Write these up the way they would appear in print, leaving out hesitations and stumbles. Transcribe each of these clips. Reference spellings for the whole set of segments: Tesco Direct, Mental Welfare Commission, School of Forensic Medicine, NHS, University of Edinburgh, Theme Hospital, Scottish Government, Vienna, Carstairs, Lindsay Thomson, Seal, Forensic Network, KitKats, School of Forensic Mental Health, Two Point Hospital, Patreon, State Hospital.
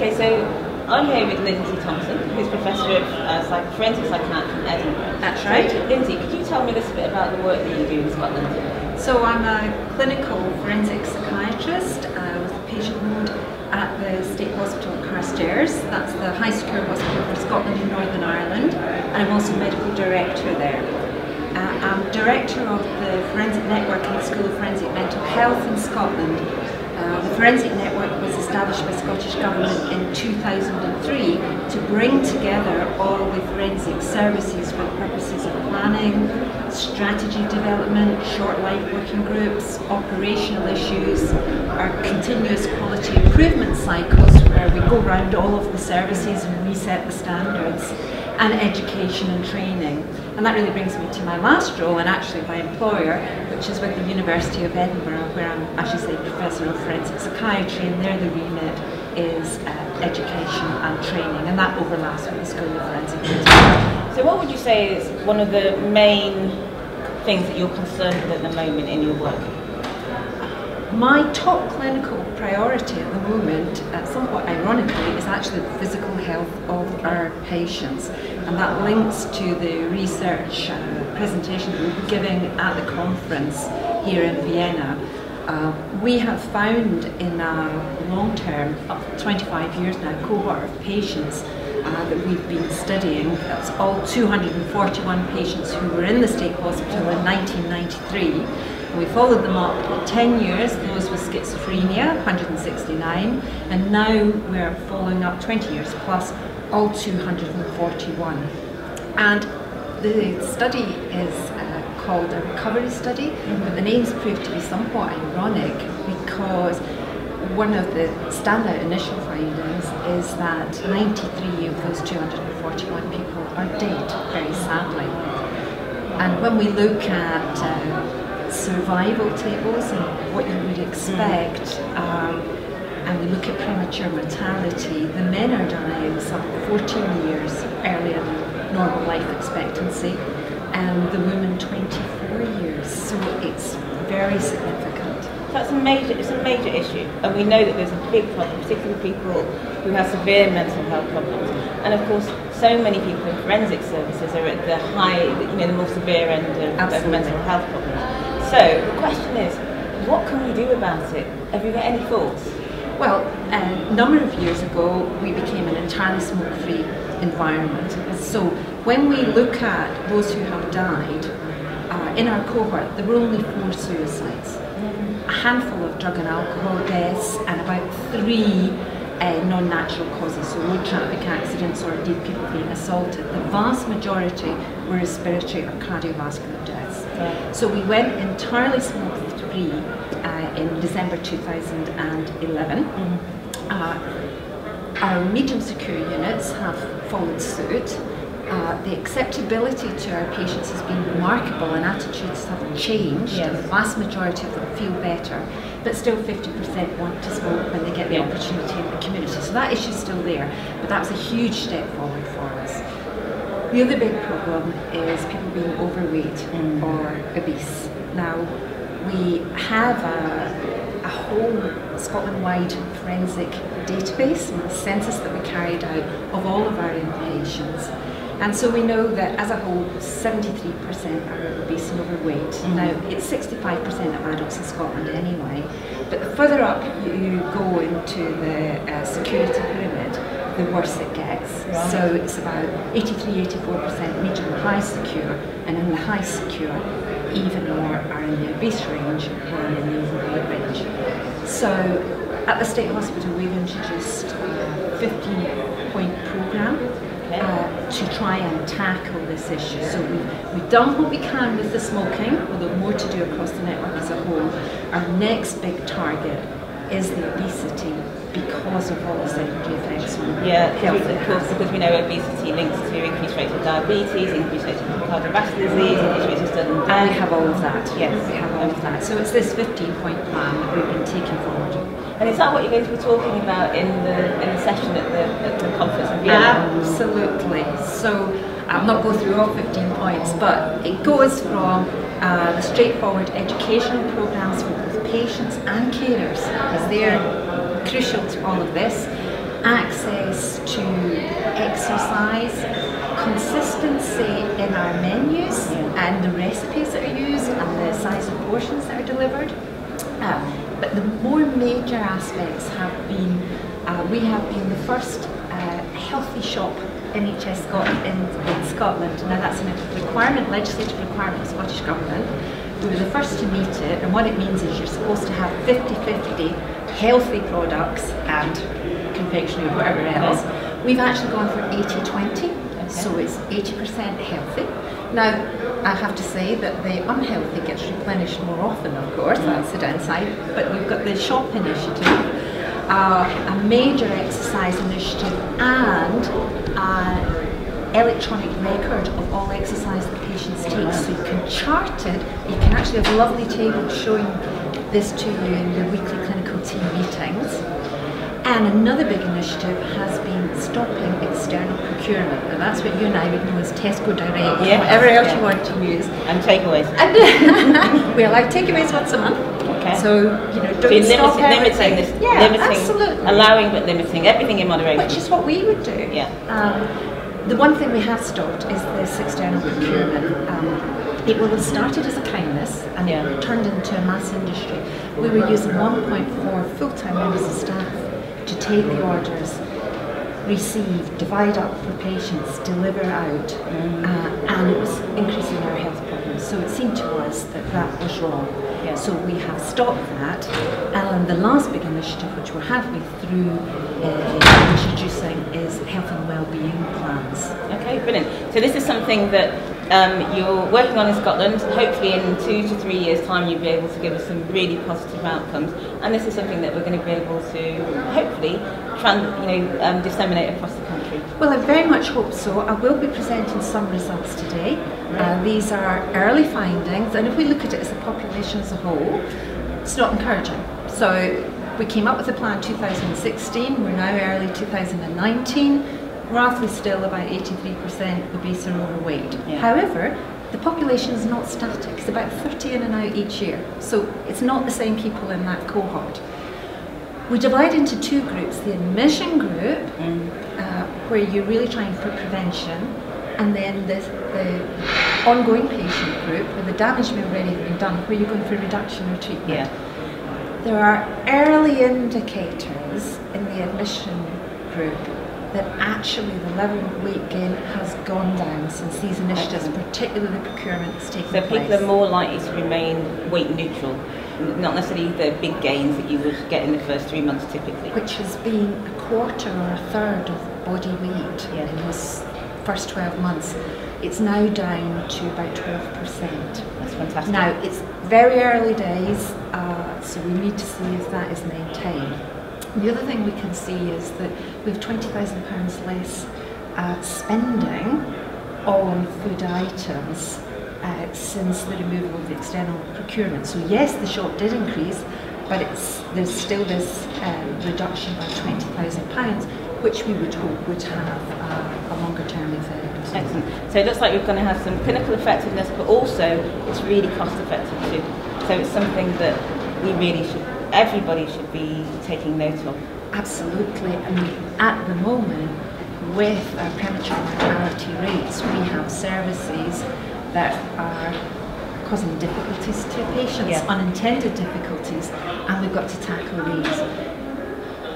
Okay, so I'm here with Lindsay Thomson, who's Professor of Forensic Psychiatry in Edinburgh. That's right. So, Lindsay, could you tell me a little bit about the work that you do in Scotland? So I'm a clinical forensic psychiatrist with a patient load at the State Hospital in Carstairs. That's the high secure hospital for Scotland and Northern Ireland, and I'm also medical director there. I'm director of the Forensic Network and the School of Forensic Mental Health in Scotland. The Forensic Network was established by Scottish Government in 2003 to bring together all the forensic services for the purposes of planning, strategy development, short-life working groups, operational issues, our continuous quality improvement cycles where we go round all of the services and reset the standards, and education and training. And that really brings me to my last role, and actually my employer, which is with the University of Edinburgh, where I'm actually Professor of Forensic Psychiatry, and there the remit is education and training, and that overlaps with the School of Forensic Medicine. So what would you say is one of the main things that you're concerned with at the moment in your work? My top clinical priority at the moment, somewhat ironically, is actually the physical health of our patients. And that links to the research presentation that we'll be giving at the conference here in Vienna. We have found in our long term, up to 25 years now, cohort of patients that we've been studying. That's all 241 patients who were in the State Hospital in 1993. We followed them up for 10 years, those with schizophrenia, 169, and now we're following up 20 years plus, all 241. And the study is called a recovery study, but the name's proved to be somewhat ironic because one of the standout initial findings is that 93 of those 241 people are dead, very sadly. And when we look at survival tables and what you would expect, and we look at premature mortality, the men are dying some 14 years earlier than normal life expectancy, and the women 24 years, so it's very significant. That's a major, it's a major issue, and we know that there's a big problem, particularly people who have severe mental health problems, and of course so many people in forensic services are at the high, the more severe end of mental health problems. So the question is, what can we do about it? Have you got any thoughts? Well, a number of years ago we became an entirely smoke-free environment. So when we look at those who have died, in our cohort there were only 4 suicides, a handful of drug and alcohol deaths, and about 3 non-natural causes, so road traffic accidents or indeed people being assaulted. The vast majority were respiratory or cardiovascular deaths. So we went entirely smoke-free in December 2011. Our medium secure units have followed suit. The acceptability to our patients has been remarkable, and attitudes have changed. Yes. The vast majority of them feel better, but still 50% want to smoke when they get the opportunity in the community. So that issue's still there, but that was a huge step forward for us. The other big problem is people being overweight or obese. Now, we have a whole Scotland-wide forensic database and a census that we carried out of all of our inpatients. And so we know that as a whole, 73% are obese and overweight. Now, it's 65% of adults in Scotland anyway, but the further up you go into the security pyramid, the worse it gets. Right. So it's about 83–84% medium high secure, and in the high secure, even more are in the obese range than in the overweight range. So at the State Hospital, we've introduced a 15-point programme to try and tackle this issue. So we've done what we can with the smoking, although more to do across the network as a whole. Our next big target is the obesity, because of all the secondary effects on health. Of course, because we know obesity links to increased rates of diabetes, increased rates of cardiovascular disease, increased rates of sudden death. And we have all of that. Yes, we have all of that. So it's this 15-point plan that we've been taking forward. And is that what you're going to be talking about in the session at the conference in Vienna? Absolutely. So I'll not go through all 15 points, but it goes from the straightforward educational programs for both patients and carers, as they're crucial to all of this, acts implies consistency in our menus and the recipes that are used and the size of portions that are delivered. But the more major aspects have been, we have been the first healthy shop NHS in Scotland. Now that's a requirement, legislative requirement of the Scottish Government. We were the first to meet it, and what it means is you're supposed to have 50-50 healthy products and confectionery or whatever else. We've actually gone for 80-20, okay. So it's 80% healthy. Now, I have to say that the unhealthy gets replenished more often, of course, that's the downside, but we've got the shop initiative, a major exercise initiative, and electronic record of all exercise the patients take, so you can chart it. You can actually have a lovely table showing this to you in your weekly clinical team meetings. And another big initiative has been stopping external procurement, and that's what you and I would know as Tesco Direct, whatever else you want to use. And takeaways. And we allow takeaways once a month. So, you know, don't stop limiting this. Yeah, limiting, absolutely. Allowing but limiting, everything in moderation. Which is what we would do. Yeah. The one thing we have stopped is this external procurement. It will have started as a kindness and it turned into a mass industry. We were using 1.4 full-time members of staff to take the orders, receive, divide up for patients, deliver out, and it was increasing our health problems. So it seemed to us that that was wrong. Yeah. So we have stopped that. And the last big initiative which we're halfway through introducing is health and well-being plans. Okay, brilliant. So this is something that you're working on in Scotland. Hopefully in 2 to 3 years' time you'll be able to give us some really positive outcomes. And this is something that we're going to be able to hopefully disseminate across the country. Well, I very much hope so. I will be presenting some results today. These are early findings, and if we look at it as a population as a whole, it's not encouraging. So we came up with a plan in 2016, we're now early 2019, roughly still about 83% obese or overweight. Yeah. However, the population is not static, it's about 30 in and out each year, so it's not the same people in that cohort. We divide into two groups, the admission group, where you're really trying for prevention, and then the ongoing patient group, where the damage may already have been done, where you're going for reduction or treatment. Yeah. There are early indicators in the admission group that actually the level of weight gain has gone down since these initiatives, particularly the procurement, has taken place. So people are more likely to remain weight neutral, not necessarily the big gains that you would get in the first 3 months typically. Which has been a quarter or a third of body weight in this first 12 months. It's now down to about 12%. That's fantastic. Now, it's very early days, so we need to see if that is maintained. The other thing we can see is that we have £20,000 less spending on food items since the removal of the external procurement. So yes, the shop did increase, but there's still this reduction by £20,000, which we would hope would have a longer term effect. Excellent. So it looks like we're going to have some clinical effectiveness, but also it's really cost effective too. So it's something that we really should. Everybody should be taking note of. Absolutely. I mean, at the moment, with our premature mortality rates, we have services that are causing difficulties to patients, unintended difficulties, and we've got to tackle these.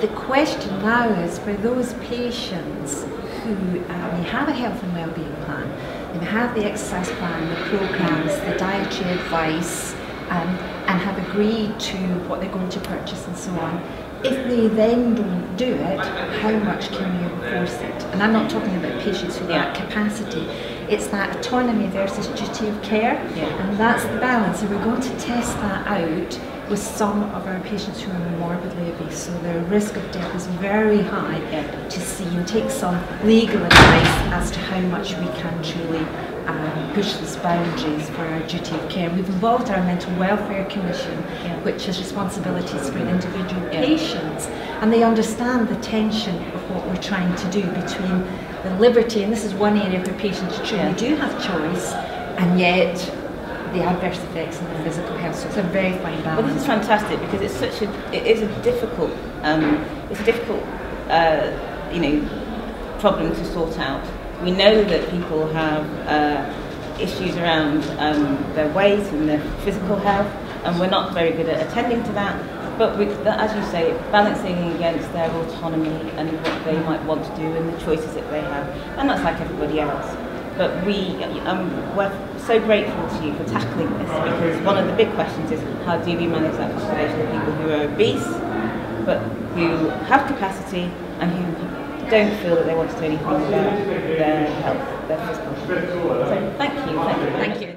The question now is for those patients who may have a health and wellbeing plan, they may have the exercise plan, the programs, the dietary advice, and have agreed to what they're going to purchase and so on. If they then don't do it, how much can you enforce it? And I'm not talking about patients with that capacity. It's that autonomy versus duty of care, and that's the balance. And we're going to test that out with some of our patients who are morbidly obese, so their risk of death is very high, to see and take some legal advice as to how much we can truly push these boundaries for our duty of care. We've involved our Mental Welfare Commission, which has responsibilities for individual patients, and they understand the tension of what we're trying to do between the liberty, and this is one area where patients truly do have choice, and yet the adverse effects on their physical health. So it's a very fine balance. Well, this is fantastic because it's such a, it is a difficult problem to sort out. We know that people have issues around their weight and their physical health, and we're not very good at attending to that, but with the, as you say, balancing against their autonomy and what they might want to do and the choices that they have, and that's like everybody else. But we're so grateful to you for tackling this, because one of the big questions is how do we manage that population of people who are obese, but who have capacity and who don't feel that they want to do anything about their health, their physical health. So thank you.